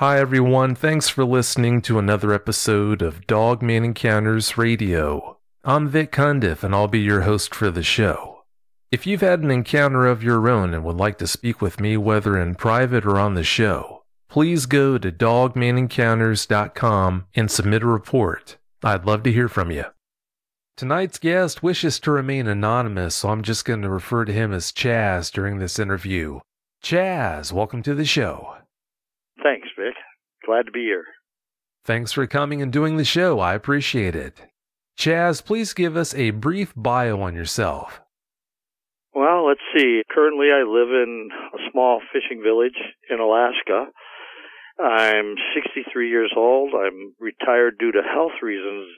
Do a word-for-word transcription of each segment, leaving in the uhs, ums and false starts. Hi everyone, thanks for listening to another episode of Dogman Encounters Radio. I'm Vic Cundiff and I'll be your host for the show. If you've had an encounter of your own and would like to speak with me whether in private or on the show, please go to dogman encounters dot com and submit a report. I'd love to hear from you. Tonight's guest wishes to remain anonymous, so I'm just going to refer to him as Chas during this interview. Chas, welcome to the show. Thanks, Vic. Glad to be here. Thanks for coming and doing the show. I appreciate it. Chas, please give us a brief bio on yourself. Well, let's see. Currently, I live in a small fishing village in Alaska. I'm sixty-three years old. I'm retired due to health reasons.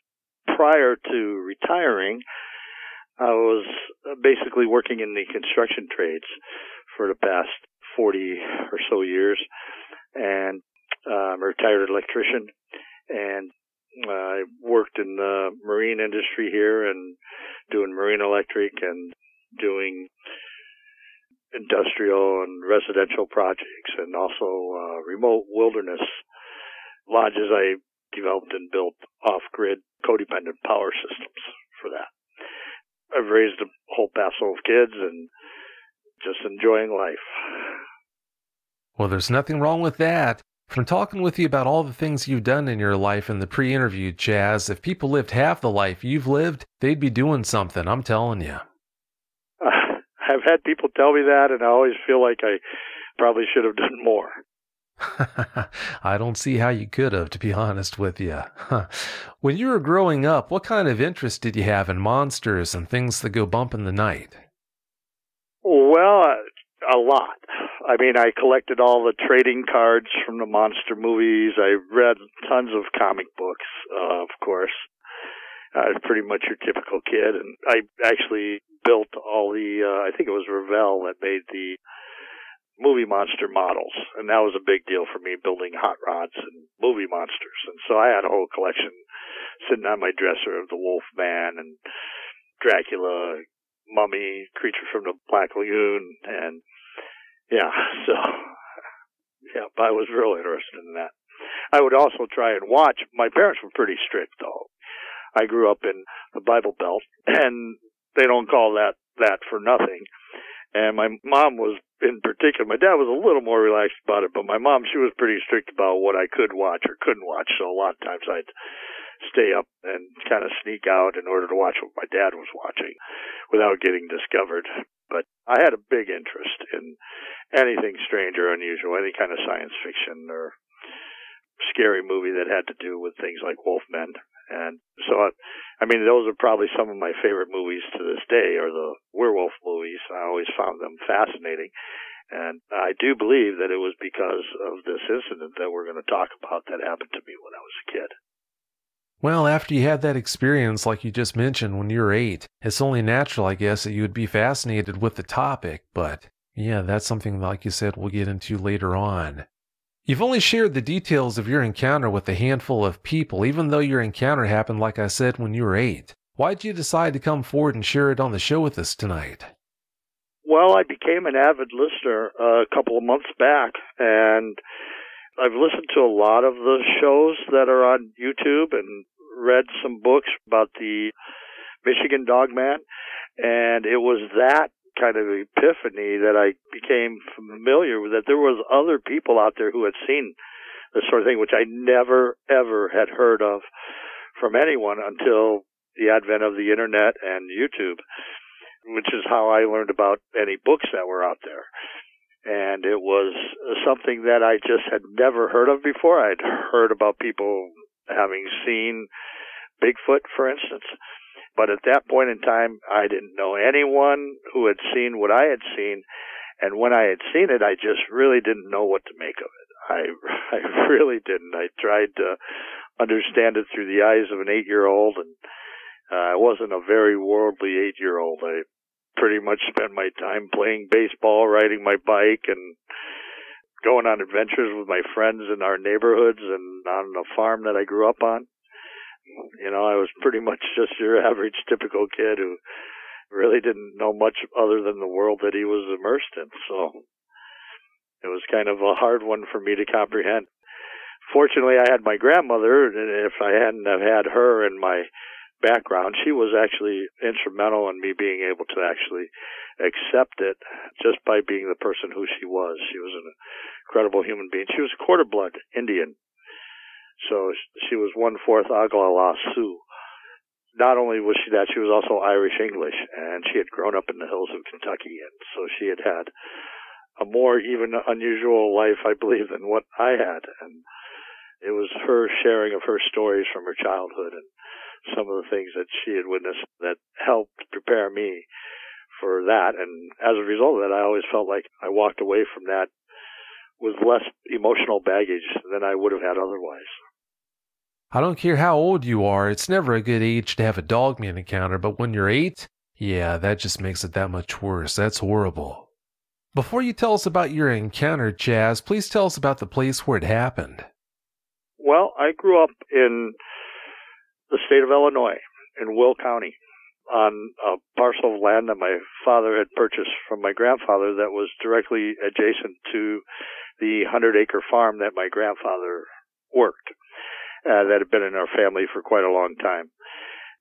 Prior to retiring, I was basically working in the construction trades for the past forty or so years. And uh, I'm a retired electrician, and uh, I worked in the marine industry here and doing marine electric and doing industrial and residential projects and also uh, remote wilderness lodges. I developed and built off-grid codependent power systems for that. I've raised a whole passel of kids and just enjoying life. Well, there's nothing wrong with that. From talking with you about all the things you've done in your life in the pre-interview, Chas, if people lived half the life you've lived, they'd be doing something, I'm telling you. Uh, I've had people tell me that, and I always feel like I probably should have done more. I don't see how you could have, to be honest with you. When you were growing up, what kind of interest did you have in monsters and things that go bump in the night? Well, uh, a lot. I mean, I collected all the trading cards from the monster movies. I read tons of comic books, uh, of course. I was pretty much your typical kid. And I actually built all the, uh, I think it was Revell that made the movie monster models. And that was a big deal for me, building hot rods and movie monsters. And so I had a whole collection sitting on my dresser of the Wolfman and Dracula, Mummy, Creature from the Black Lagoon, and yeah, so, yeah, I was real interested in that. I would also try and watch. My parents were pretty strict, though. I grew up in the Bible Belt, and they don't call that that for nothing. And my mom was, in particular, my dad was a little more relaxed about it, but my mom, she was pretty strict about what I could watch or couldn't watch, so a lot of times I'd stay up and kind of sneak out in order to watch what my dad was watching without getting discovered. But I had a big interest in anything strange or unusual, any kind of science fiction or scary movie that had to do with things like Wolfman. And so, I, I mean, those are probably some of my favorite movies to this day, are the werewolf movies. I always found them fascinating. And I do believe that it was because of this incident that we're going to talk about that happened to me when I was a kid. Well, after you had that experience, like you just mentioned, when you were eight, it's only natural, I guess, that you would be fascinated with the topic. But, yeah, that's something, like you said, we'll get into later on. You've only shared the details of your encounter with a handful of people, even though your encounter happened, like I said, when you were eight. Why'd you decide to come forward and share it on the show with us tonight? Well, I became an avid listener uh, a couple of months back, and I've listened to a lot of the shows that are on YouTube and read some books about the Michigan Dogman, and it was that kind of epiphany that I became familiar with, that there was other people out there who had seen this sort of thing, which I never, ever had heard of from anyone until the advent of the internet and YouTube, which is how I learned about any books that were out there. And it was something that I just had never heard of before. I'd heard about people having seen Bigfoot, for instance. But at that point in time, I didn't know anyone who had seen what I had seen. And when I had seen it, I just really didn't know what to make of it. I, I really didn't. I tried to understand it through the eyes of an eight-year-old. And uh, I wasn't a very worldly eight-year-old. I pretty much spent my time playing baseball, riding my bike, and going on adventures with my friends in our neighborhoods and on the farm that I grew up on. You know, I was pretty much just your average typical kid who really didn't know much other than the world that he was immersed in. So it was kind of a hard one for me to comprehend. fortunately, I had my grandmother, and if I hadn't have had her in my background, she was actually instrumental in me being able to actually accept it just by being the person who she was. She was an incredible human being. She was a quarter-blood Indian, so she was one-fourth Oglala Sioux. Not only was she that, she was also Irish-English, and she had grown up in the hills of Kentucky, and so she had had a more even unusual life, I believe, than what I had. And it was her sharing of her stories from her childhood and some of the things that she had witnessed that helped prepare me for that. And as a result of that, I always felt like I walked away from that with less emotional baggage than I would have had otherwise. I don't care how old you are, it's never a good age to have a dogman encounter, but when you're eight, yeah, that just makes it that much worse. That's horrible. Before you tell us about your encounter, Chas, please tell us about the place where it happened. Well, I grew up in the state of Illinois, in Will County, on a parcel of land that my father had purchased from my grandfather that was directly adjacent to the hundred-acre farm that my grandfather worked, uh, that had been in our family for quite a long time.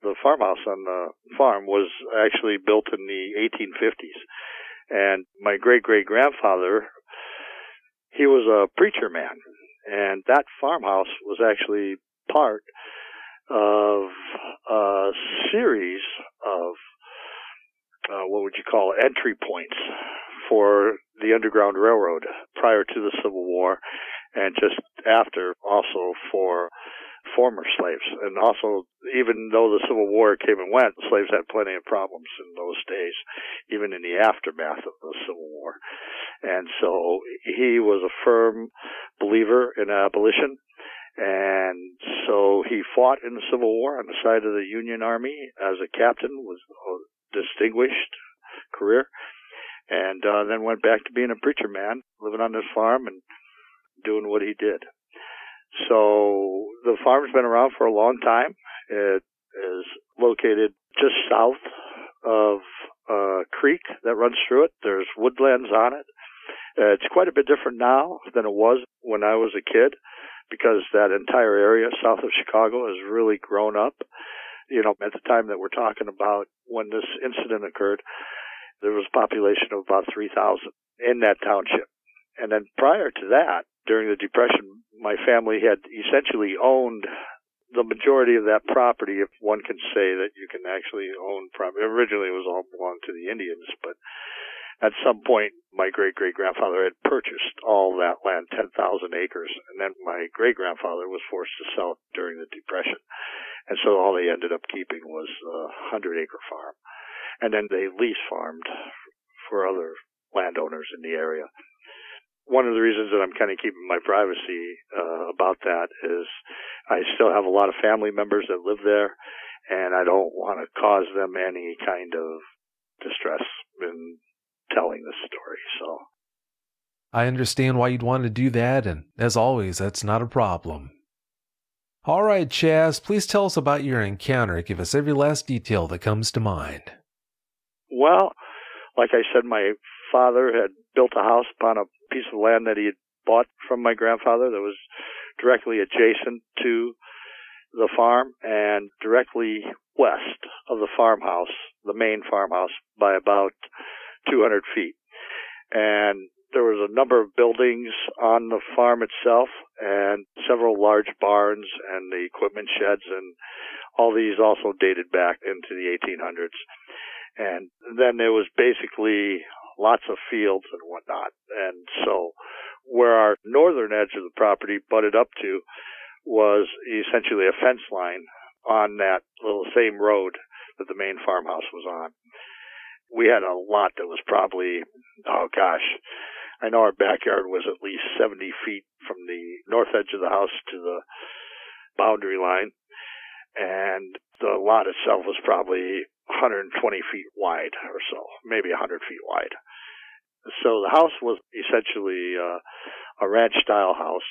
The farmhouse on the farm was actually built in the eighteen fifties. And my great-great-grandfather, he was a preacher man. And that farmhouse was actually part of a series of, uh, what would you call, entry points for the Underground Railroad prior to the Civil War and just after, also for former slaves. And also, even though the Civil War came and went, slaves had plenty of problems in those days, even in the aftermath of the Civil War. And so he was a firm believer in abolition, and so he fought in the Civil War on the side of the Union Army as a captain, was a distinguished career, and uh, then went back to being a preacher man, living on this farm and doing what he did. So the farm's been around for a long time. It is located just south of a creek that runs through it. There's woodlands on it. It's quite a bit different now than it was when I was a kid because that entire area south of Chicago has really grown up. You know, at the time that we're talking about when this incident occurred, there was a population of about three thousand in that township. And then prior to that, during the Depression, my family had essentially owned the majority of that property, if one can say that you can actually own property. Originally, it was all belonged to the Indians, but at some point, my great-great-grandfather had purchased all that land, ten thousand acres, and then my great-grandfather was forced to sell it during the Depression. And so all they ended up keeping was a hundred-acre farm. And then they lease-farmed for other landowners in the area. One of the reasons that I'm kind of keeping my privacy uh, about that is I still have a lot of family members that live there, and I don't want to cause them any kind of distress in telling the story. So I understand why you'd want to do that, and as always, that's not a problem. All right, Chas, please tell us about your encounter. Give us every last detail that comes to mind. Well, like I said, my father had built a house upon a piece of land that he had bought from my grandfather that was directly adjacent to the farm and directly west of the farmhouse, the main farmhouse, by about two hundred feet. And there was a number of buildings on the farm itself and several large barns and the equipment sheds, and all these also dated back into the eighteen hundreds. And then there was basically lots of fields and whatnot. And so where our northern edge of the property butted up to was essentially a fence line on that little same road that the main farmhouse was on. We had a lot that was probably, oh gosh, I know our backyard was at least seventy feet from the north edge of the house to the boundary line. And the lot itself was probably one hundred twenty feet wide or so, maybe one hundred feet wide. So the house was essentially uh, a ranch-style house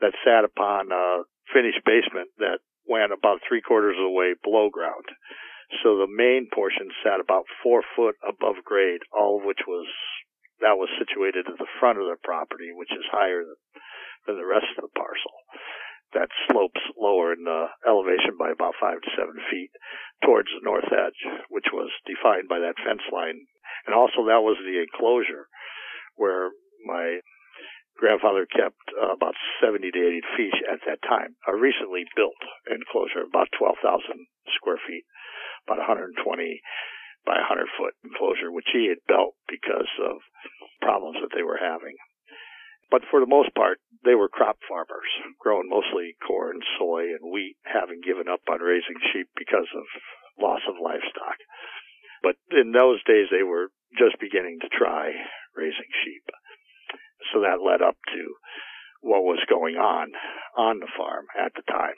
that sat upon a finished basement that went about three-quarters of the way below ground. So the main portion sat about four foot above grade, all of which was, that was situated at the front of the property, which is higher than the rest of the parcel. That slopes lower in uh, elevation by about five to seven feet towards the north edge, which was defined by that fence line. And also that was the enclosure where my grandfather kept uh, about seventy to eighty fish at that time, a recently built enclosure, about twelve thousand square feet, about one hundred twenty by one hundred foot enclosure, which he had built because of problems that they were having. But for the most part, they were crop farmers, growing mostly corn, soy, and wheat, having given up on raising sheep because of loss of livestock. But in those days, they were just beginning to try raising sheep. So that led up to what was going on on the farm at the time.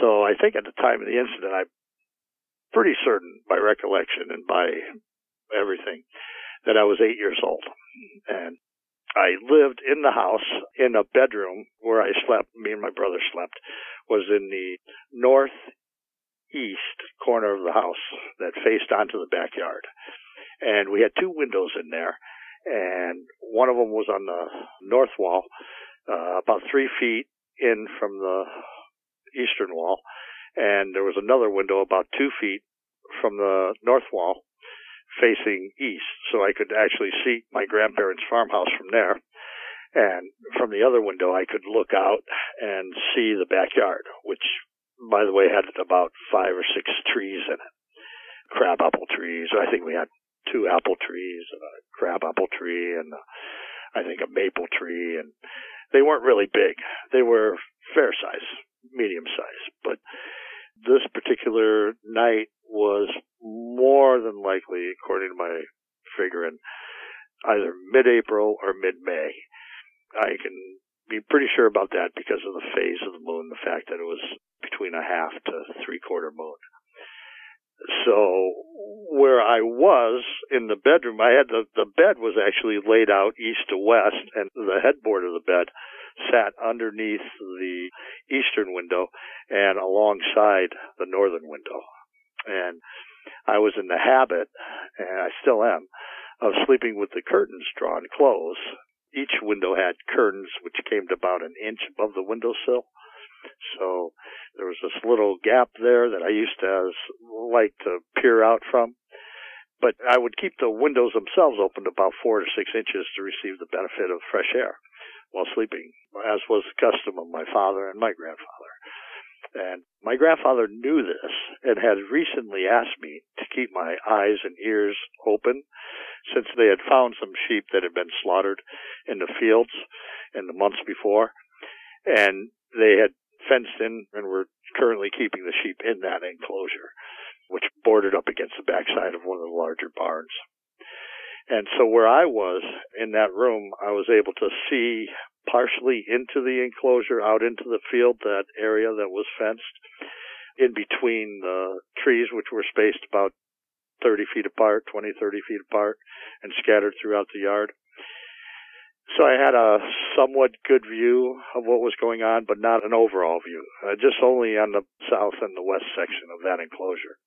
So I think at the time of the incident, I'm pretty certain by recollection and by everything that I was eight years old. And I lived in the house in a bedroom where I slept, me and my brother slept, was in the northeast corner of the house that faced onto the backyard. And we had two windows in there, and one of them was on the north wall, uh, about three feet in from the eastern wall, and there was another window about two feet from the north wall, facing east, so I could actually see my grandparents' farmhouse from there. And from the other window, I could look out and see the backyard, which, by the way, had about five or six trees in it. Crab apple trees. I think we had two apple trees, and a crab apple tree, and a, I think a maple tree. And they weren't really big. They were fair size, medium size. But this particular night was more than likely, according to my figuring, either mid-April or mid-May. I can be pretty sure about that because of the phase of the moon, the fact that it was between a half to three-quarter moon. So where I was in the bedroom, I had the, the bed was actually laid out east to west, and the headboard of the bed sat underneath the eastern window and alongside the northern window. And I was in the habit, and I still am, of sleeping with the curtains drawn closed. Each window had curtains which came to about an inch above the windowsill. So there was this little gap there that I used to like to peer out from. But I would keep the windows themselves open about four to six inches to receive the benefit of fresh air while sleeping, as was the custom of my father and my grandfather. And my grandfather knew this and had recently asked me to keep my eyes and ears open since they had found some sheep that had been slaughtered in the fields in the months before. And they had fenced in and were currently keeping the sheep in that enclosure, which bordered up against the backside of one of the larger barns. And so where I was in that room, I was able to see partially into the enclosure, out into the field, that area that was fenced, in between the trees, which were spaced about thirty feet apart, twenty, thirty feet apart, and scattered throughout the yard. So I had a somewhat good view of what was going on, but not an overall view, uh, just only on the south and the west section of that enclosure.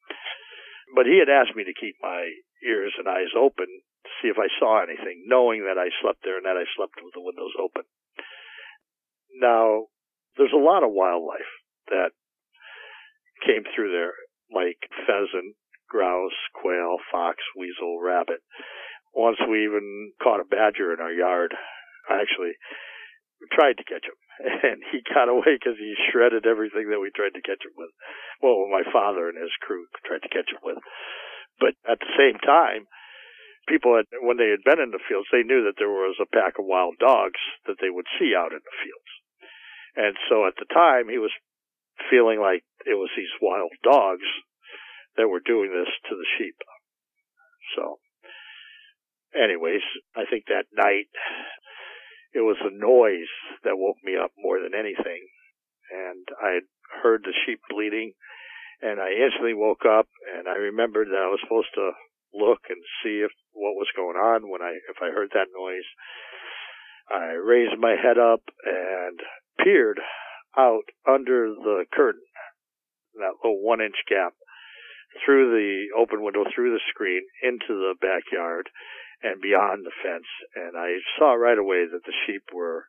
But he had asked me to keep my ears and eyes open to see if I saw anything, knowing that I slept there and that I slept with the windows open. Now, there's a lot of wildlife that came through there, like pheasant, grouse, quail, fox, weasel, rabbit. Once we even caught a badger in our yard. I actually tried to catch him, and he got away because he shredded everything that we tried to catch him with. Well, my father and his crew tried to catch him with. But at the same time, people, had, when they had been in the fields, they knew that there was a pack of wild dogs that they would see out in the fields. And so at the time, he was feeling like it was these wild dogs that were doing this to the sheep. So anyways, I think that night, it was the noise that woke me up more than anything. And I had heard the sheep bleating, and I instantly woke up, and I remembered that I was supposed to look and see if what was going on when I if I heard that noise. I raised my head up and peered out under the curtain, that little one-inch gap, through the open window, through the screen, into the backyard and beyond the fence. And I saw right away that the sheep were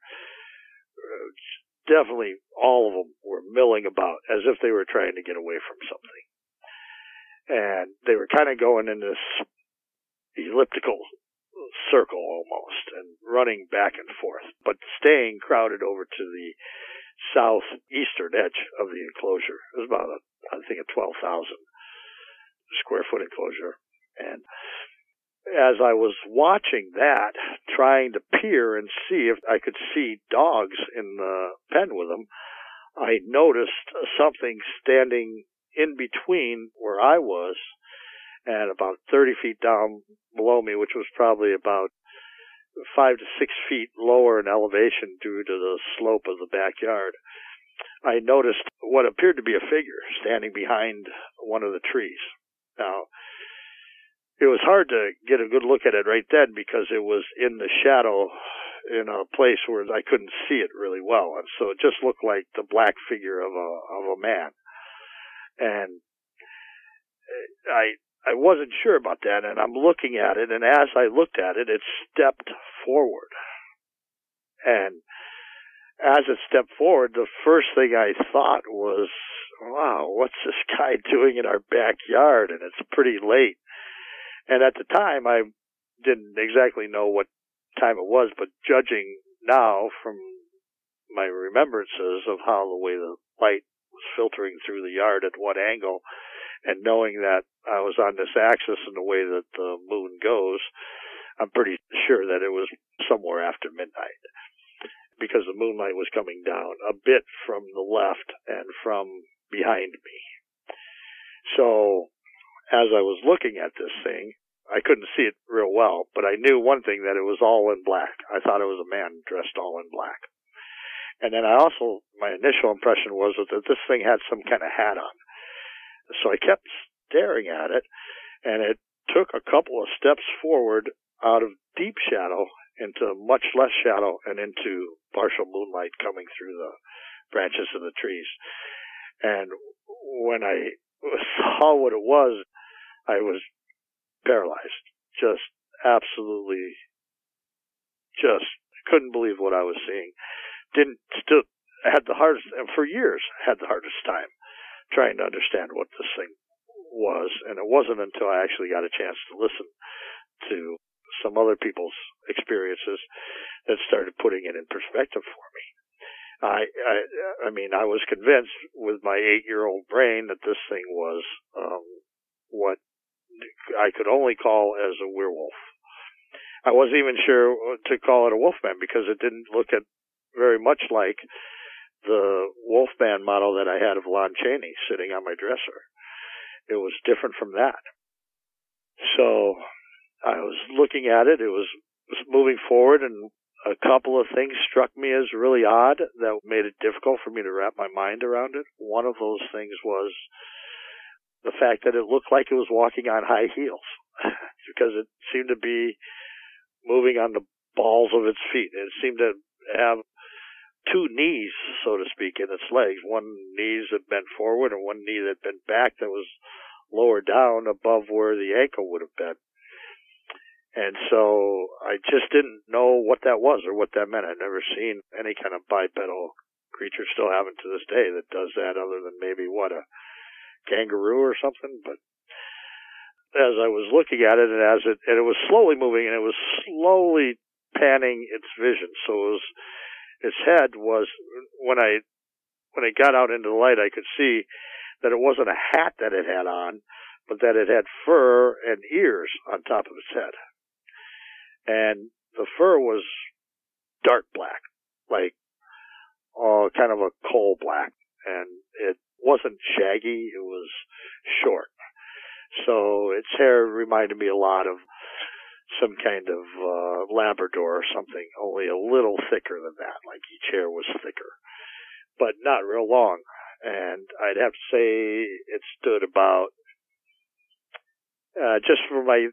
definitely all of them were milling about as if they were trying to get away from something. And they were kind of going in this elliptical circle almost and running back and forth, but staying crowded over to the southeastern edge of the enclosure. It was about, a, I think, a twelve thousand square foot enclosure. And as I was watching that, trying to peer and see if I could see dogs in the pen with them, I noticed something standing in between where I was and about thirty feet down below me, which was probably about five to six feet lower in elevation due to the slope of the backyard. I noticed what appeared to be a figure standing behind one of the trees. Now, it was hard to get a good look at it right then because it was in the shadow in a place where I couldn't see it really well. And so it just looked like the black figure of a, of a man. And I, I wasn't sure about that, and I'm looking at it, and as I looked at it, it stepped forward. And as it stepped forward, the first thing I thought was, wow, what's this guy doing in our backyard? And it's pretty late. And at the time, I didn't exactly know what time it was, but judging now from my remembrances of how the way the light was filtering through the yard at what angle, and knowing that I was on this axis in the way that the moon goes, I'm pretty sure that it was somewhere after midnight because the moonlight was coming down a bit from the left and from behind me. So as I was looking at this thing, I couldn't see it real well, but I knew one thing, that it was all in black. I thought it was a man dressed all in black. And then I also, my initial impression was that this thing had some kind of hat on. So I kept staring at it, and it took a couple of steps forward out of deep shadow into much less shadow and into partial moonlight coming through the branches of the trees. And when I saw what it was, I was paralyzed, just absolutely, just couldn't believe what I was seeing. Didn't still had the hardest, and for years had the hardest time trying to understand what this thing was, and it wasn't until I actually got a chance to listen to some other people's experiences that started putting it in perspective for me. I, I, I mean, I was convinced with my eight-year-old brain that this thing was um, what I could only call as a werewolf. I wasn't even sure to call it a wolfman because it didn't look at very much like the Wolfman model that I had of Lon Chaney sitting on my dresser. It was different from that. So I was looking at it. It was moving forward, and a couple of things struck me as really odd that made it difficult for me to wrap my mind around it. One of those things was the fact that it looked like it was walking on high heels because it seemed to be moving on the balls of its feet. It seemed to have two knees, so to speak, in its legs. One knee that bent forward and one knee that bent back that was lower down above where the ankle would have been. And so I just didn't know what that was or what that meant. I've never seen any kind of bipedal creature, still haven't to this day, that does that other than maybe, what, a kangaroo or something. But as I was looking at it, and as it, and it was slowly moving, and it was slowly panning its vision, so it was its head was, when I when it got out into the light, I could see that it wasn't a hat that it had on, but that it had fur and ears on top of its head. And the fur was dark black, like uh, kind of a coal black. And it wasn't shaggy, it was short. So its hair reminded me a lot of some kind of uh, Labrador or something, only a little thicker than that, like each hair was thicker, but not real long. And I'd have to say it stood about, uh, just from my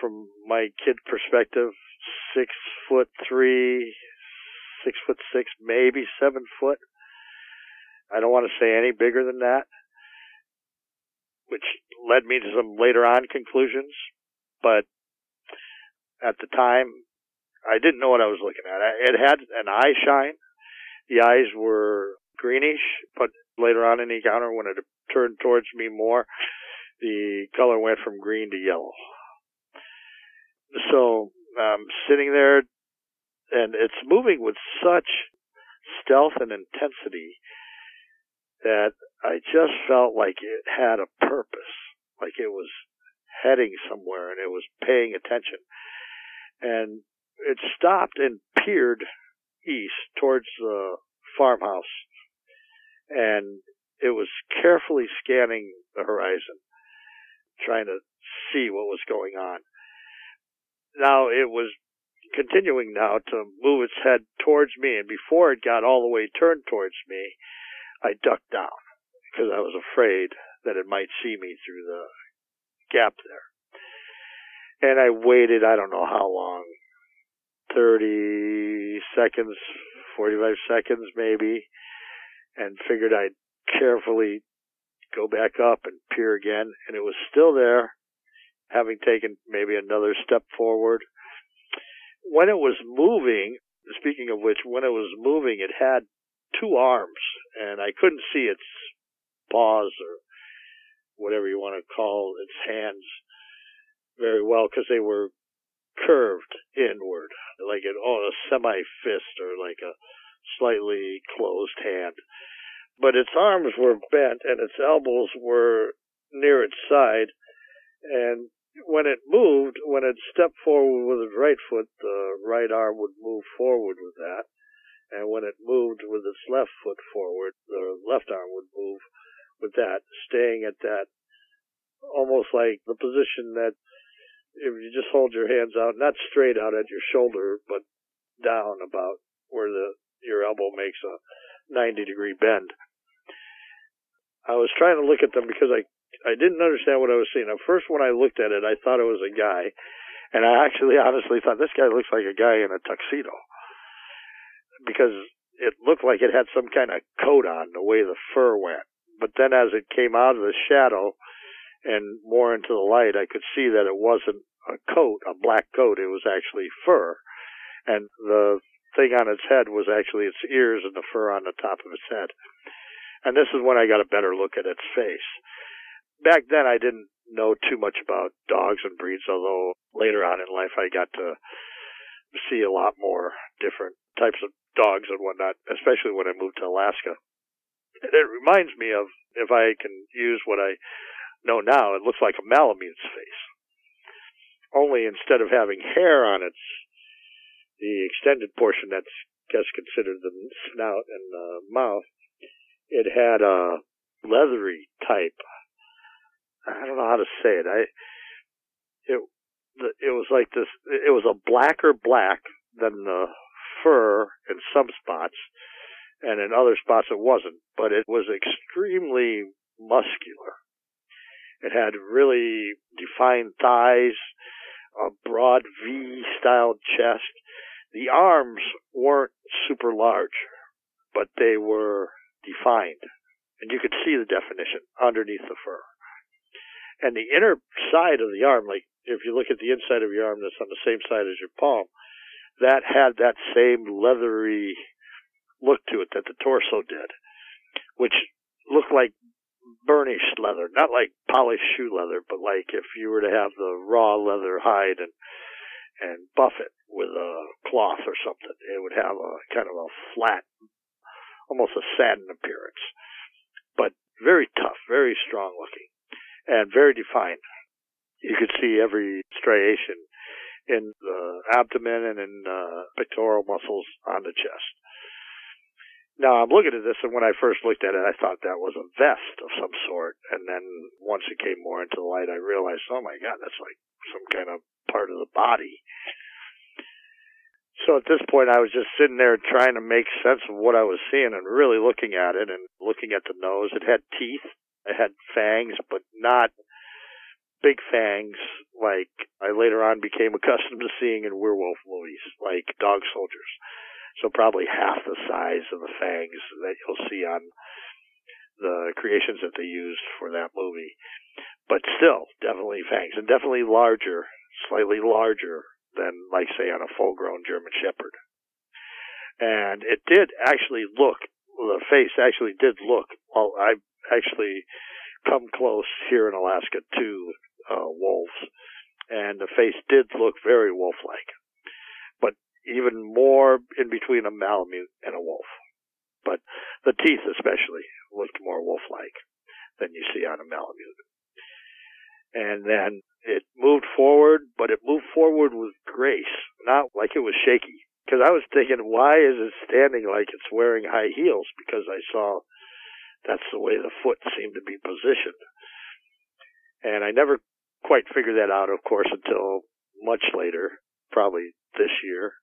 from my kid perspective, six foot three, six foot six, maybe seven foot. I don't want to say any bigger than that, which led me to some later on conclusions, but at the time, I didn't know what I was looking at. It had an eye shine The eyes were greenish, but later on in the encounter, when it turned towards me more, the color went from green to yellow. So I'm sitting there, and it's moving with such stealth and intensity that I just felt like it had a purpose, like it was heading somewhere and it was paying attention. And it stopped and peered east towards the farmhouse, and it was carefully scanning the horizon, trying to see what was going on. Now it was continuing now to move its head towards me, and before it got all the way turned towards me, I ducked down because I was afraid that it might see me through the gap there. And I waited, I don't know how long, thirty seconds, forty-five seconds maybe, and figured I'd carefully go back up and peer again. And it was still there, having taken maybe another step forward. When it was moving, speaking of which, when it was moving, it had two arms, and I couldn't see its paws or whatever you want to call its hands very well, because they were curved inward, like an, oh, a semi-fist or like a slightly closed hand. But its arms were bent and its elbows were near its side. And when it moved, when it stepped forward with its right foot, the right arm would move forward with that. And when it moved with its left foot forward, the left arm would move with that, staying at that, almost like the position that if you just hold your hands out, not straight out at your shoulder, but down about where the your elbow makes a ninety degree bend. I was trying to look at them because I I didn't understand what I was seeing. At first, when I looked at it, I thought it was a guy, and I actually honestly thought this guy looks like a guy in a tuxedo, because it looked like it had some kind of coat on the way the fur went. But then as it came out of the shadow and more into the light, I could see that it wasn't a coat, a black coat. It was actually fur. And the thing on its head was actually its ears and the fur on the top of its head. And this is when I got a better look at its face. Back then, I didn't know too much about dogs and breeds, although later on in life, I got to see a lot more different types of dogs and whatnot, especially when I moved to Alaska. And it reminds me of, if I can use what I know now, it looks like a Malamute's face. Only instead of having hair on its, the extended portion that's just considered the snout and the mouth, it had a leathery type. I don't know how to say it. I, it, it was like this, it was a blacker black than the fur in some spots, and in other spots it wasn't, but it was extremely muscular. It had really defined thighs, a broad V-style chest. The arms weren't super large, but they were defined, and you could see the definition underneath the fur. And the inner side of the arm, like if you look at the inside of your arm that's on the same side as your palm, that had that same leathery look to it that the torso did, which looked like burnished leather, not like polished shoe leather, but like if you were to have the raw leather hide and and buff it with a cloth or something, it would have a kind of a flat, almost a satin appearance, but very tough, very strong looking, and very defined. You could see every striation in the abdomen and in the pectoral muscles on the chest. Now, I'm looking at this, and when I first looked at it, I thought that was a vest of some sort. And then once it came more into the light, I realized, oh, my God, that's like some kind of part of the body. So at this point, I was just sitting there trying to make sense of what I was seeing and really looking at it and looking at the nose. It had teeth. It had fangs, but not big fangs like I later on became accustomed to seeing in werewolf movies, like Dog Soldiers. So probably half the size of the fangs that you'll see on the creations that they used for that movie. But still, definitely fangs, and definitely larger, slightly larger than, like, say, on a full-grown German Shepherd. And it did actually look, the face actually did look, well, I actually come close here in Alaska to uh, wolves, and the face did look very wolf-like, but even more in between a Malamute and a wolf. But the teeth especially looked more wolf-like than you see on a Malamute. And then it moved forward, but it moved forward with grace, not like it was shaky. Because I was thinking, why is it standing like it's wearing high heels? Because I saw that's the way the foot seemed to be positioned. And I never quite figured that out, of course, until much later, probably this year,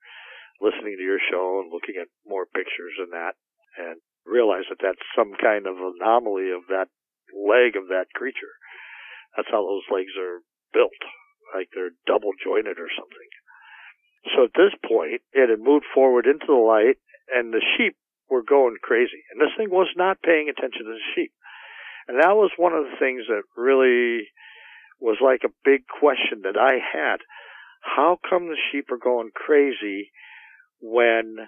listening to your show and looking at more pictures and that, and realized that that's some kind of anomaly of that leg of that creature. That's how those legs are built, like they're double-jointed or something. So at this point, it had moved forward into the light, and the sheep were going crazy. And this thing was not paying attention to the sheep. And that was one of the things that really was like a big question that I had. How come the sheep are going crazy when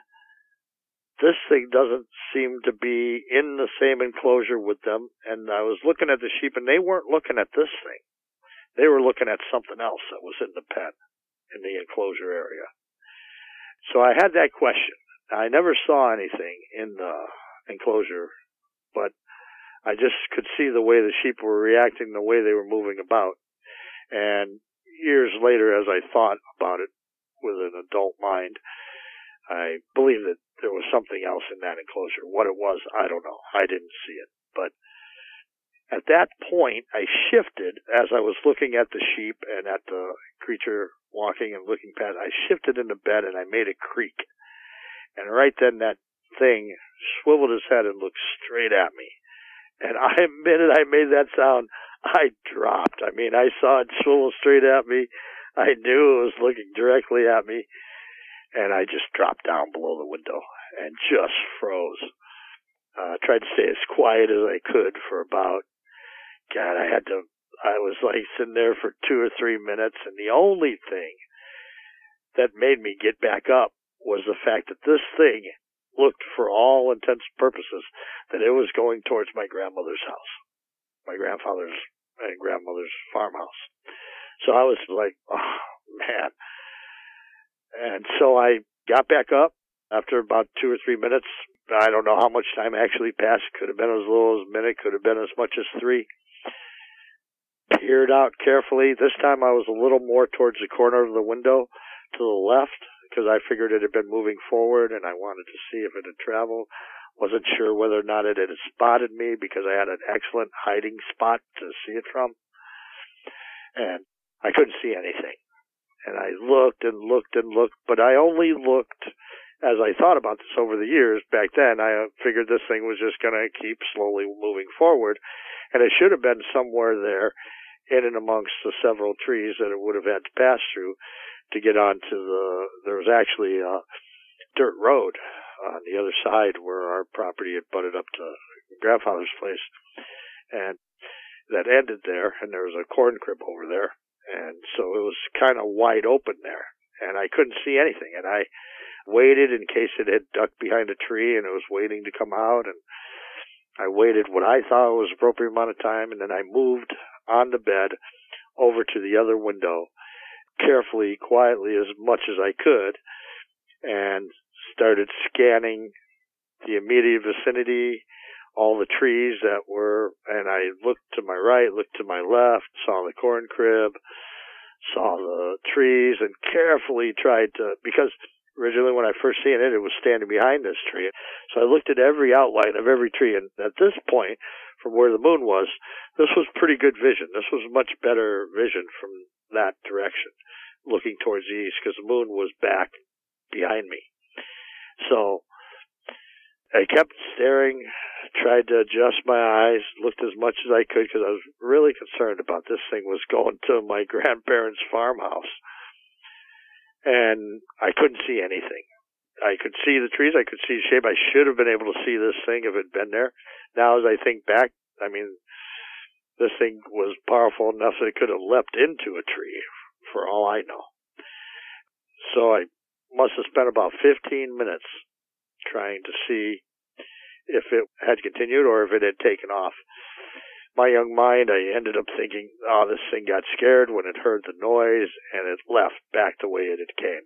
this thing doesn't seem to be in the same enclosure with them? And I was looking at the sheep, and they weren't looking at this thing. They were looking at something else that was in the pen, in the enclosure area. So I had that question. I never saw anything in the enclosure, but I just could see the way the sheep were reacting, the way they were moving about. And years later, as I thought about it with an adult mind, I believe that there was something else in that enclosure. What it was, I don't know. I didn't see it. But at that point, I shifted as I was looking at the sheep and at the creature walking and looking past. I shifted into bed and I made a creak. And right then that thing swiveled his head and looked straight at me. And I admitted I made that sound, I dropped. I mean, I saw it swivel straight at me. I knew it was looking directly at me. And I just dropped down below the window and just froze. I uh, tried to stay as quiet as I could for about, God, I had to, I was like sitting there for two or three minutes, and the only thing that made me get back up was the fact that this thing looked, for all intents and purposes, that it was going towards my grandmother's house, my grandfather's and grandmother's farmhouse. So I was like, oh, man. And so I got back up after about two or three minutes. I don't know how much time actually passed. Could have been as little as a minute. Could have been as much as three. Peered out carefully. This time I was a little more towards the corner of the window to the left, because I figured it had been moving forward and I wanted to see if it had traveled. Wasn't sure whether or not it had spotted me, because I had an excellent hiding spot to see it from. And I couldn't see anything. And I looked and looked and looked, but I only looked, as I thought about this over the years, back then I figured this thing was just going to keep slowly moving forward, and it should have been somewhere there in and amongst the several trees that it would have had to pass through to get onto the, there was actually a dirt road on the other side where our property had butted up to grandfather's place, and that ended there, and there was a corn crib over there, and so it was kind of wide open there, and I couldn't see anything, and I waited in case it had ducked behind a tree and it was waiting to come out, and I waited what I thought was appropriate amount of time, and then I moved on the bed over to the other window, carefully, quietly, as much as I could, and started scanning the immediate vicinity, all the trees that were, and I looked to my right, looked to my left, saw the corn crib, saw the trees, and carefully tried to, because originally when I first seen it, it was standing behind this tree. So I looked at every outline of every tree, and at this point, from where the moon was, this was pretty good vision. This was much better vision from that direction, looking towards the east, because the moon was back behind me. So I kept staring, tried to adjust my eyes, looked as much as I could, because I was really concerned about this thing was going to my grandparents' farmhouse. And I couldn't see anything. I could see the trees. I could see the shape. I should have been able to see this thing if it had been there. Now, as I think back, I mean, this thing was powerful enough that it could have leapt into a tree, for all I know. So I must have spent about fifteen minutes trying to see if it had continued or if it had taken off. My young mind, I ended up thinking, oh, this thing got scared when it heard the noise, and it left back the way it had came,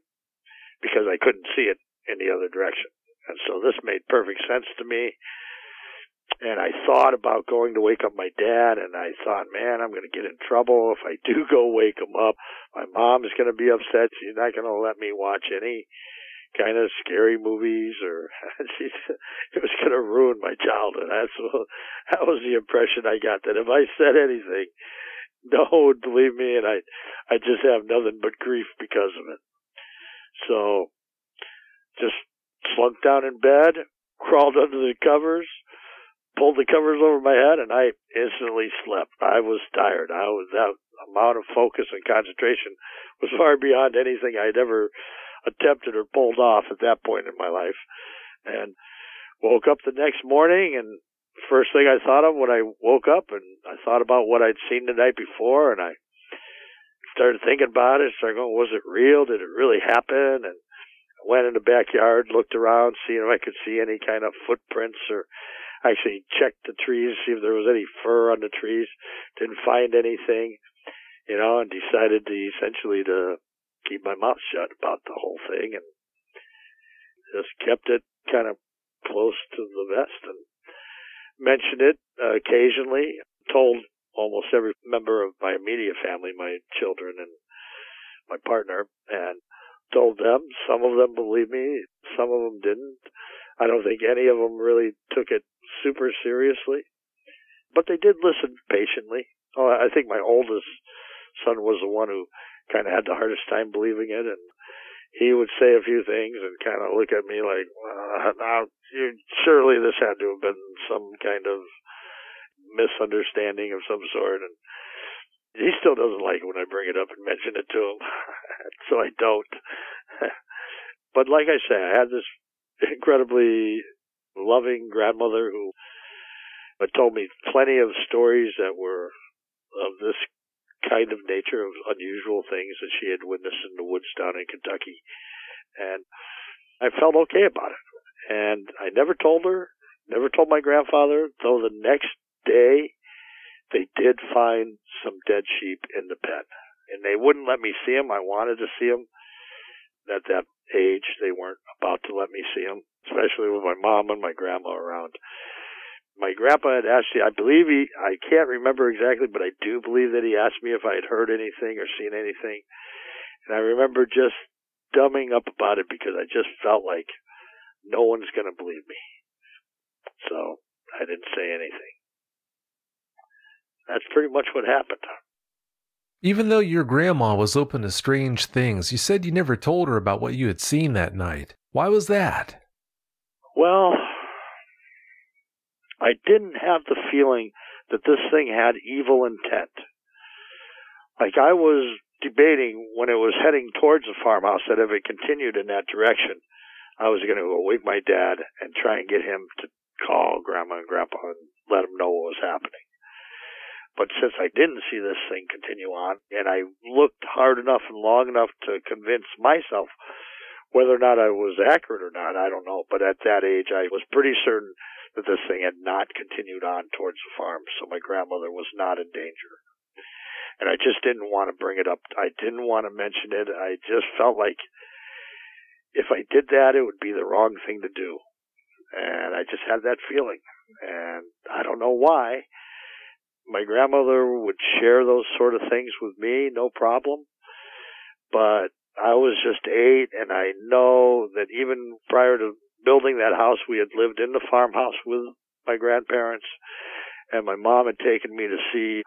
because I couldn't see it in the other direction. And so this made perfect sense to me. And I thought about going to wake up my dad, and I thought, man, I'm going to get in trouble if I do go wake him up. My mom is going to be upset. She's not going to let me watch any kind of scary movies, or it was going to ruin my childhood. That's what, that was the impression I got, that if I said anything, no one would believe me, and I, I just have nothing but grief because of it. So just slunk down in bed, crawled under the covers, pulled the covers over my head, and I instantly slept. I was tired. I was, that amount of focus and concentration was far beyond anything I'd ever attempted or pulled off at that point in my life. And woke up the next morning, and first thing I thought of when I woke up, and I thought about what I'd seen the night before, and I started thinking about it, started going, was it real? Did it really happen? And I went in the backyard, looked around, seeing if I could see any kind of footprints, or actually checked the trees, see if there was any fur on the trees. Didn't find anything, you know, and decided to essentially to keep my mouth shut about the whole thing, and just kept it kind of close to the vest and mentioned it uh, occasionally. Told almost every member of my immediate family, my children and my partner, and told them. Some of them believed me, some of them didn't. I don't think any of them really took it super seriously, but they did listen patiently. Oh, I think my oldest son was the one who kind of had the hardest time believing it, and he would say a few things and kind of look at me like, well, now, surely this had to have been some kind of misunderstanding of some sort, and he still doesn't like it when I bring it up and mention it to him, so I don't. But like I say, I had this incredibly loving grandmother who told me plenty of stories that were of this kind of nature, of unusual things that she had witnessed in the woods down in Kentucky. And I felt okay about it. And I never told her, never told my grandfather, though the next day they did find some dead sheep in the pen. And they wouldn't let me see them. I wanted to see them. At that age, they weren't about to let me see them, especially with my mom and my grandma around. My grandpa had asked me, I believe he, I can't remember exactly, but I do believe that he asked me if I had heard anything or seen anything. And I remember just dumbing up about it because I just felt like no one's going to believe me. So I didn't say anything. That's pretty much what happened. Even though your grandma was open to strange things, you said you never told her about what you had seen that night. Why was that? Well, I didn't have the feeling that this thing had evil intent. Like, I was debating when it was heading towards the farmhouse that if it continued in that direction, I was going to awake my dad and try and get him to call Grandma and Grandpa and let them know what was happening. But since I didn't see this thing continue on, and I looked hard enough and long enough to convince myself, whether or not I was accurate or not, I don't know, but at that age I was pretty certain that this thing had not continued on towards the farm, so my grandmother was not in danger. And I just didn't want to bring it up. I didn't want to mention it. I just felt like if I did that, it would be the wrong thing to do. And I just had that feeling. And I don't know why. My grandmother would share those sort of things with me, no problem. But I was just eight, and I know that even prior to building that house, we had lived in the farmhouse with my grandparents, and my mom had taken me to see,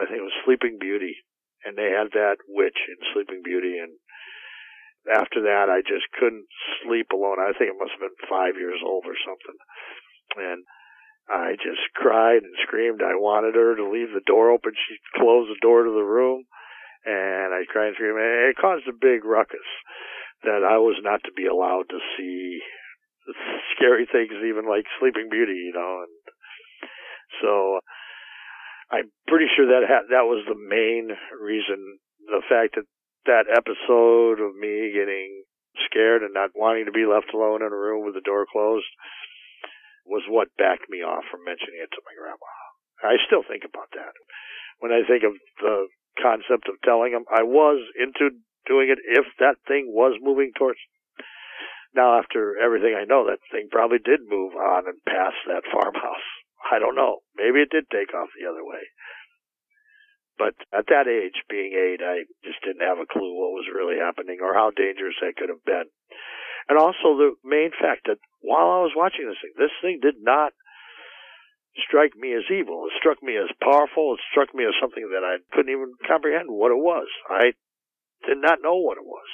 I think it was Sleeping Beauty, and they had that witch in Sleeping Beauty, and after that I just couldn't sleep alone. I think I must have been five years old or something, and I just cried and screamed. I wanted her to leave the door open. She closed the door to the room, and I cried and screamed, and it caused a big ruckus that I was not to be allowed to see scary things, even like Sleeping Beauty, you know. And so I'm pretty sure that ha- that was the main reason, the fact that that episode of me getting scared and not wanting to be left alone in a room with the door closed was what backed me off from mentioning it to my grandma. I still think about that. When I think of the concept of telling them, I was into doing it if that thing was moving towards. Now, after everything I know, that thing probably did move on and past that farmhouse. I don't know. Maybe it did take off the other way. But at that age, being eight, I just didn't have a clue what was really happening or how dangerous that could have been. And also the main fact that while I was watching this thing, this thing did not strike me as evil. It struck me as powerful. It struck me as something that I couldn't even comprehend what it was. I did not know what it was.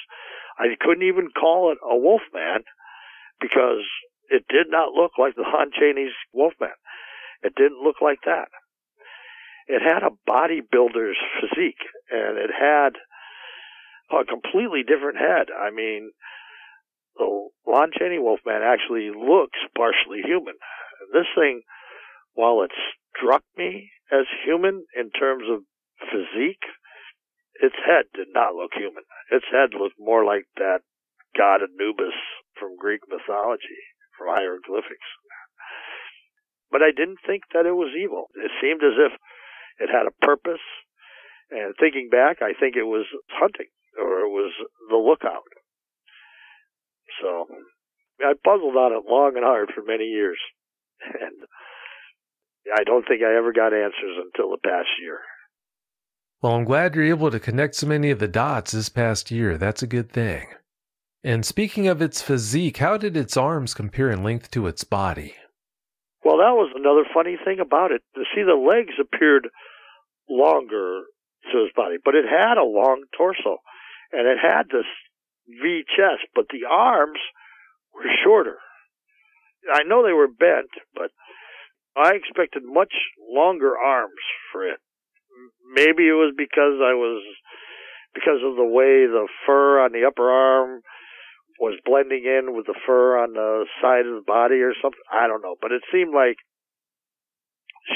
I couldn't even call it a wolfman because it did not look like the Lon Chaney's wolfman. It didn't look like that. It had a bodybuilder's physique, and it had a completely different head. I mean, the Lon Chaney wolfman actually looks partially human. This thing, while it struck me as human in terms of physique, its head did not look human. Its head looked more like that god Anubis from Greek mythology, from hieroglyphics. But I didn't think that it was evil. It seemed as if it had a purpose. And thinking back, I think it was hunting, or it was the lookout. So I puzzled on it long and hard for many years. And I don't think I ever got answers until the past year. Well, I'm glad you're able to connect so many of the dots this past year. That's a good thing. And speaking of its physique, how did its arms compare in length to its body? Well, that was another funny thing about it. You see, the legs appeared longer to his body, but it had a long torso, and it had this V chest, but the arms were shorter. I know they were bent, but I expected much longer arms for it. Maybe it was because I was, because of the way the fur on the upper arm was blending in with the fur on the side of the body or something. I don't know. But it seemed like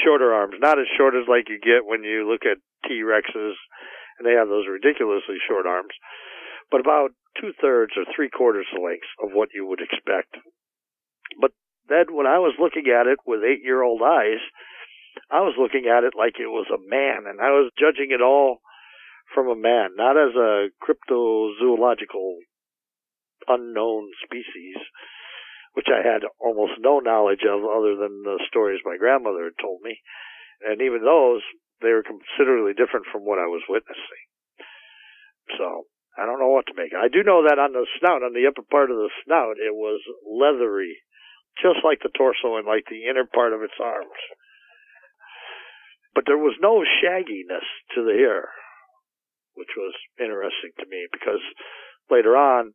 shorter arms, not as short as like you get when you look at T-Rexes, and they have those ridiculously short arms, but about two-thirds or three-quarters the length of what you would expect. But then when I was looking at it with eight-year-old eyes, I was looking at it like it was a man, and I was judging it all from a man, not as a cryptozoological unknown species, which I had almost no knowledge of other than the stories my grandmother had told me. And even those, they were considerably different from what I was witnessing. So I don't know what to make. I do know that on the snout, on the upper part of the snout, it was leathery, just like the torso and like the inner part of its arms. But there was no shagginess to the hair, which was interesting to me because later on,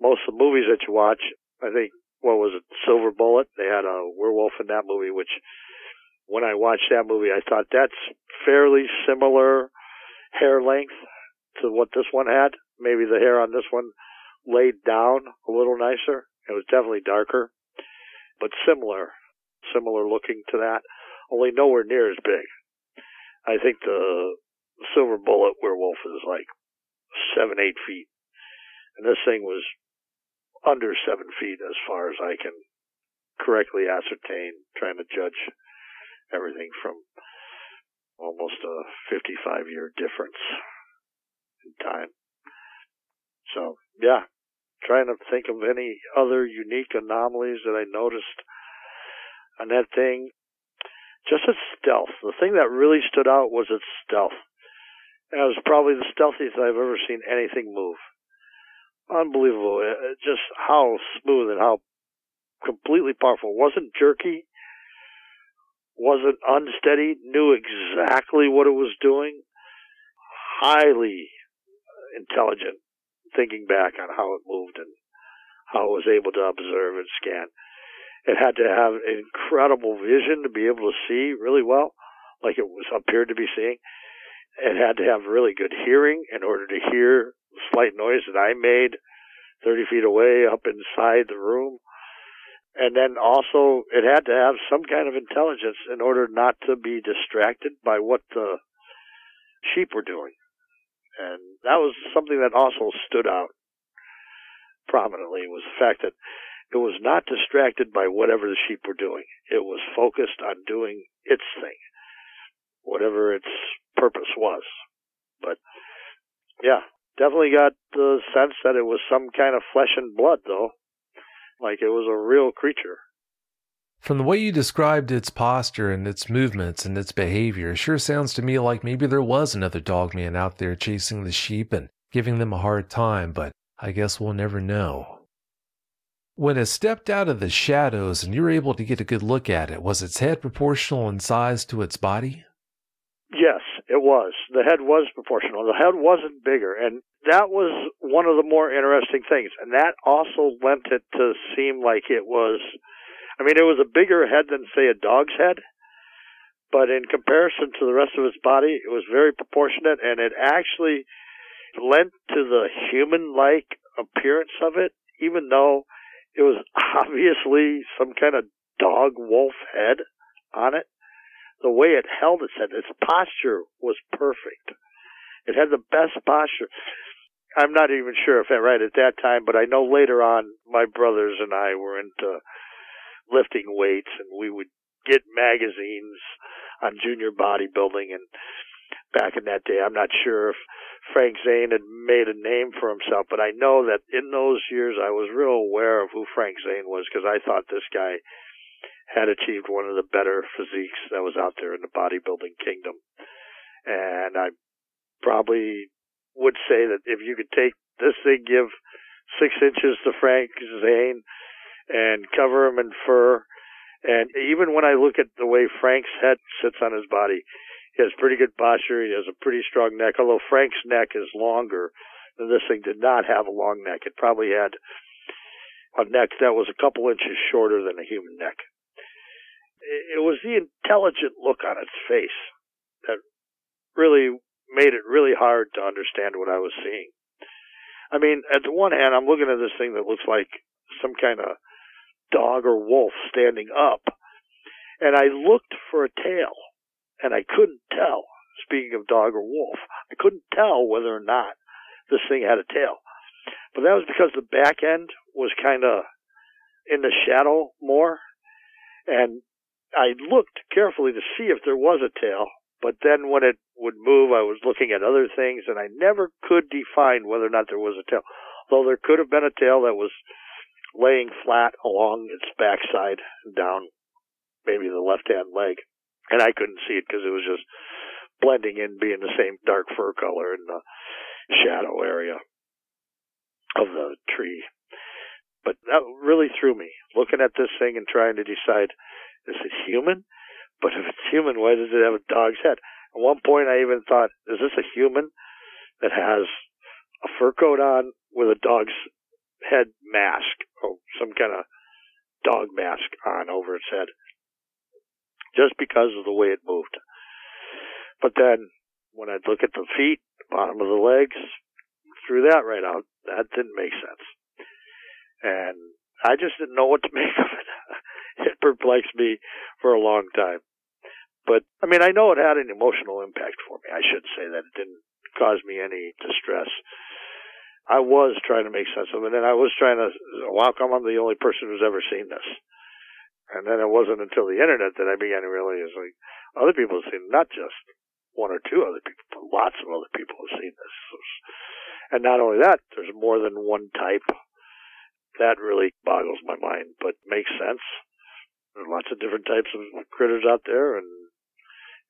most of the movies that you watch, I think, what was it, Silver Bullet? They had a werewolf in that movie, which when I watched that movie, I thought that's fairly similar hair length to what this one had. Maybe the hair on this one laid down a little nicer. It was definitely darker, but similar, similar looking to that, only nowhere near as big. I think the Silver Bullet werewolf is like seven, eight feet, and this thing was under seven feet as far as I can correctly ascertain, trying to judge everything from almost a fifty-five year difference in time. So, yeah, trying to think of any other unique anomalies that I noticed on that thing. Just its stealth. The thing that really stood out was its stealth. And it was probably the stealthiest I've ever seen anything move. Unbelievable. It, just how smooth and how completely powerful. It wasn't jerky, wasn't unsteady, knew exactly what it was doing. Highly intelligent, thinking back on how it moved and how it was able to observe and scan. It had to have incredible vision to be able to see really well, like it was appeared to be seeing. It had to have really good hearing in order to hear slight noise that I made thirty feet away up inside the room. And then also it had to have some kind of intelligence in order not to be distracted by what the sheep were doing. And that was something that also stood out. prominently was the fact that it was not distracted by whatever the sheep were doing. It was focused on doing its thing, whatever its purpose was. But, yeah, definitely got the sense that it was some kind of flesh and blood, though, like it was a real creature. From the way you described its posture and its movements and its behavior, it sure sounds to me like maybe there was another dogman out there chasing the sheep and giving them a hard time, but I guess we'll never know. When it stepped out of the shadows and you were able to get a good look at it, was its head proportional in size to its body? Yes, it was. The head was proportional. The head wasn't bigger, and that was one of the more interesting things, and that also lent it to seem like it was... I mean, it was a bigger head than, say, a dog's head, but in comparison to the rest of its body, it was very proportionate, and it actually lent to the human-like appearance of it, even though it was obviously some kind of dog-wolf head on it. The way it held its head, its posture was perfect. It had the best posture. I'm not even sure if that right at that time, but I know later on my brothers and I were into lifting weights, and we would get magazines on junior bodybuilding, and back in that day, I'm not sure if Frank Zane had made a name for himself, but I know that in those years I was real aware of who Frank Zane was, because I thought this guy had achieved one of the better physiques that was out there in the bodybuilding kingdom. And I probably would say that if you could take this thing, give six inches to Frank Zane, and cover him in fur. And even when I look at the way Frank's head sits on his body, he has pretty good posture. He has a pretty strong neck, although Frank's neck is longer. And this thing did not have a long neck. It probably had a neck that was a couple inches shorter than a human neck. It was the intelligent look on its face that really made it really hard to understand what I was seeing. I mean, at the one hand, I'm looking at this thing that looks like some kind of dog or wolf standing up, and I looked for a tail, and I couldn't tell. Speaking of dog or wolf, I couldn't tell whether or not this thing had a tail, but that was because the back end was kind of in the shadow more, and I looked carefully to see if there was a tail, but then when it would move, I was looking at other things, and I never could define whether or not there was a tail, although there could have been a tail that was laying flat along its backside down maybe the left-hand leg. And I couldn't see it because it was just blending in, being the same dark fur color in the shadow area of the tree. But that really threw me, looking at this thing and trying to decide, is it human? But if it's human, why does it have a dog's head? At one point I even thought, is this a human that has a fur coat on with a dog's head mask, or some kind of dog mask on over its head, just because of the way it moved? But then when I'd look at the feet, bottom of the legs, threw that right out. That didn't make sense. And I just didn't know what to make of it. It perplexed me for a long time. But, I mean, I know it had an emotional impact for me. I should say that it didn't cause me any distress. I was trying to make sense of it, and I was trying to, well, how come I'm the only person who's ever seen this? And then it wasn't until the internet that I began to realize, like, other people have seen, not just one or two other people, but lots of other people have seen this. And not only that, there's more than one type. That really boggles my mind, but makes sense. There are lots of different types of critters out there, and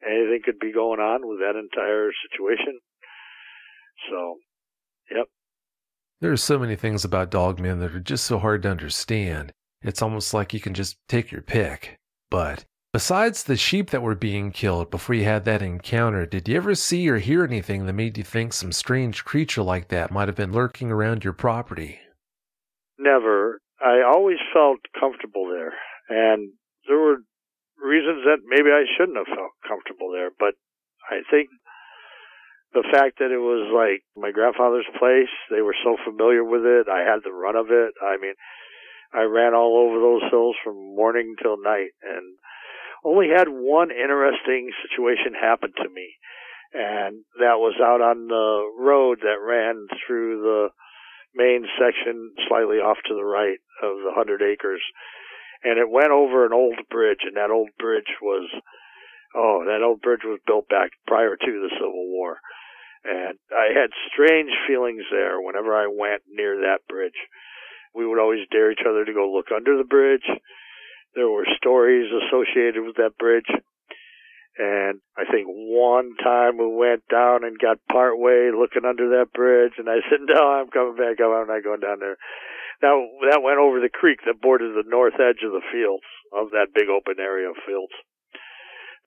anything could be going on with that entire situation. So, yep. There are so many things about dogmen that are just so hard to understand. It's almost like you can just take your pick. But besides the sheep that were being killed before you had that encounter, did you ever see or hear anything that made you think some strange creature like that might have been lurking around your property? Never. I always felt comfortable there. And there were reasons that maybe I shouldn't have felt comfortable there. But I think the fact that it was like my grandfather's place, they were so familiar with it. I had the run of it. I mean, I ran all over those hills from morning till night, and only had one interesting situation happen to me. And that was out on the road that ran through the main section slightly off to the right of the hundred acres. And it went over an old bridge, and that old bridge was, oh, that old bridge was built back prior to the Civil War. And I had strange feelings there whenever I went near that bridge. We would always dare each other to go look under the bridge. There were stories associated with that bridge. And I think one time we went down and got partway looking under that bridge, and I said, no, I'm coming back up. I'm not going down there. Now, that went over the creek that bordered the north edge of the fields, of that big open area of fields.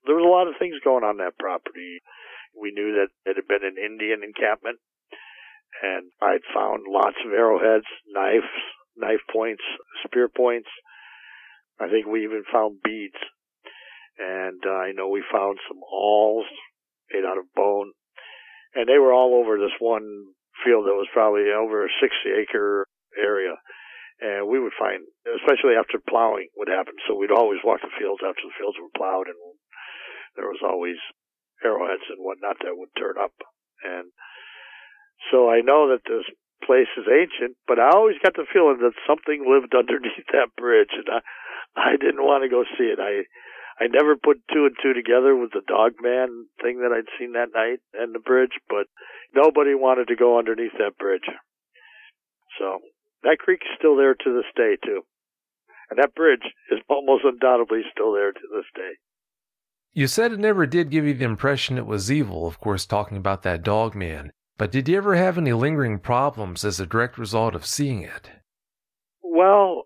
There was a lot of things going on that property. We knew that it had been an Indian encampment, and I'd found lots of arrowheads, knives, knife points, spear points. I think we even found beads. And uh, I know we found some awls made out of bone. And they were all over this one field that was probably over a sixty acre area. And we would find, especially after plowing would happen, so we'd always walk the fields after the fields were plowed, and there was always arrowheads and whatnot that would turn up. And so I know that this place is ancient, but I always got the feeling that something lived underneath that bridge, and I, I didn't want to go see it. I I never put two and two together with the Dogman thing that I'd seen that night and the bridge, but nobody wanted to go underneath that bridge. So that creek's still there to this day, too. And that bridge is almost undoubtedly still there to this day. You said it never did give you the impression it was evil, of course, talking about that Dogman. But did you ever have any lingering problems as a direct result of seeing it? Well,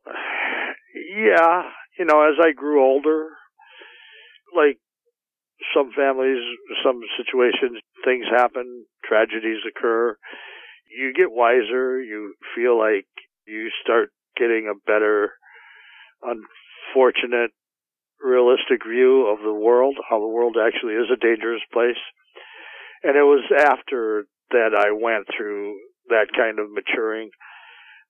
yeah. You know, as I grew older, like some families, some situations, things happen, tragedies occur. You get wiser, you feel like you start getting a better, unfortunate, realistic view of the world, how the world actually is a dangerous place. And it was after that I went through that kind of maturing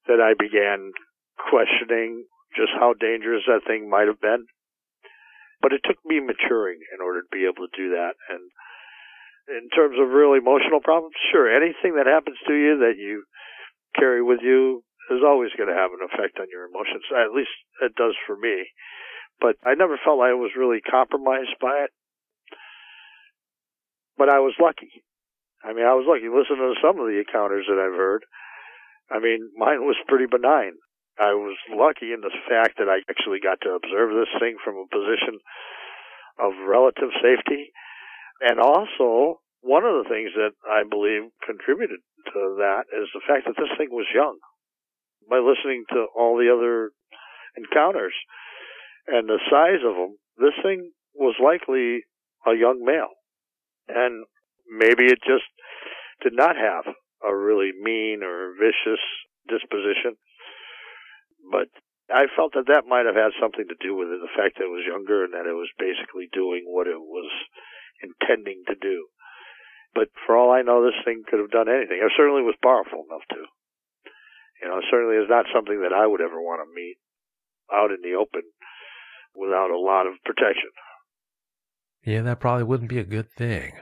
that I began questioning just how dangerous that thing might have been. But it took me maturing in order to be able to do that. And in terms of real emotional problems, sure, anything that happens to you that you carry with you is always going to have an effect on your emotions. At least it does for me. But I never felt like I was really compromised by it. But I was lucky. I mean, I was lucky. Listen to some of the encounters that I've heard. I mean, mine was pretty benign. I was lucky in the fact that I actually got to observe this thing from a position of relative safety. And also, one of the things that I believe contributed to that is the fact that this thing was young. By listening to all the other encounters and the size of them, this thing was likely a young male. And maybe it just did not have a really mean or vicious disposition. But I felt that that might have had something to do with it, the fact that it was younger and that it was basically doing what it was intending to do. But for all I know, this thing could have done anything. It certainly was powerful enough to. You know, it certainly is not something that I would ever want to meet out in the open without a lot of protection. Yeah, that probably wouldn't be a good thing.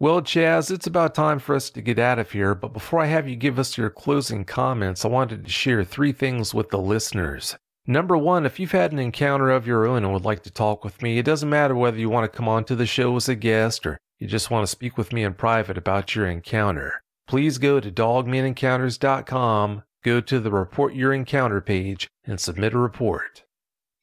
Well, Chas, it's about time for us to get out of here, but before I have you give us your closing comments, I wanted to share three things with the listeners. Number one, if you've had an encounter of your own and would like to talk with me, it doesn't matter whether you want to come on to the show as a guest or you just want to speak with me in private about your encounter, please go to dogman encounters dot com, go to the Report Your Encounter page, and submit a report.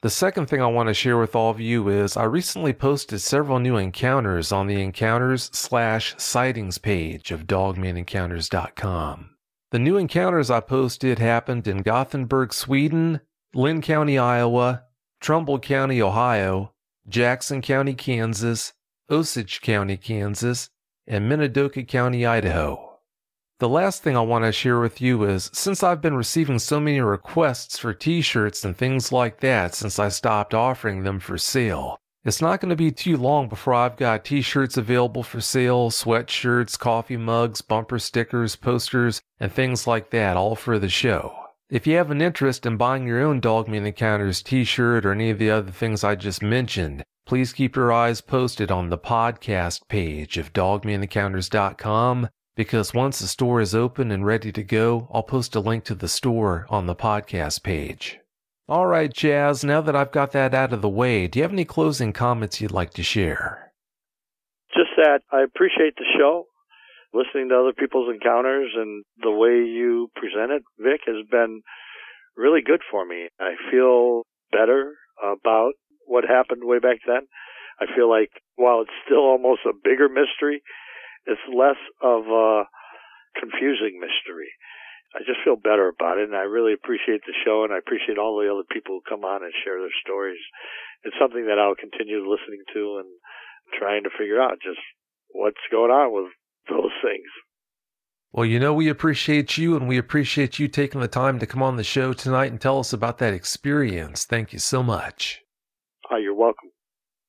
The second thing I want to share with all of you is I recently posted several new encounters on the encounters slash sightings page of dogman encounters dot com. The new encounters I posted happened in Gothenburg, Sweden, Linn County, Iowa, Trumbull County, Ohio, Jackson County, Kansas, Osage County, Kansas, and Minidoka County, Idaho. The last thing I want to share with you is, since I've been receiving so many requests for t-shirts and things like that since I stopped offering them for sale, it's not going to be too long before I've got t-shirts available for sale, sweatshirts, coffee mugs, bumper stickers, posters, and things like that, all for the show. If you have an interest in buying your own Dogman Encounters t-shirt or any of the other things I just mentioned, please keep your eyes posted on the podcast page of dogman encounters dot com. because once the store is open and ready to go, I'll post a link to the store on the podcast page. All right, Chaz, now that I've got that out of the way, do you have any closing comments you'd like to share? Just that I appreciate the show. Listening to other people's encounters and the way you present it, Vic, has been really good for me. I feel better about what happened way back then. I feel like while it's still almost a bigger mystery, it's less of a confusing mystery. I just feel better about it, and I really appreciate the show, and I appreciate all the other people who come on and share their stories. It's something that I'll continue listening to and trying to figure out just what's going on with those things. Well, you know, we appreciate you, and we appreciate you taking the time to come on the show tonight and tell us about that experience. Thank you so much. Oh, you're welcome.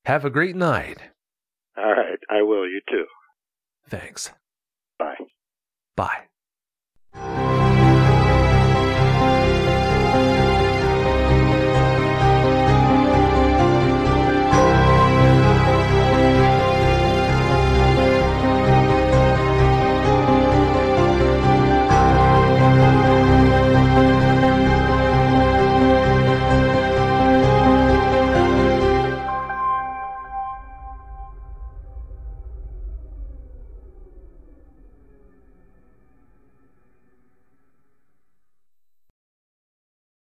Have a great night. All right. I will. You too. Thanks. Bye. Bye.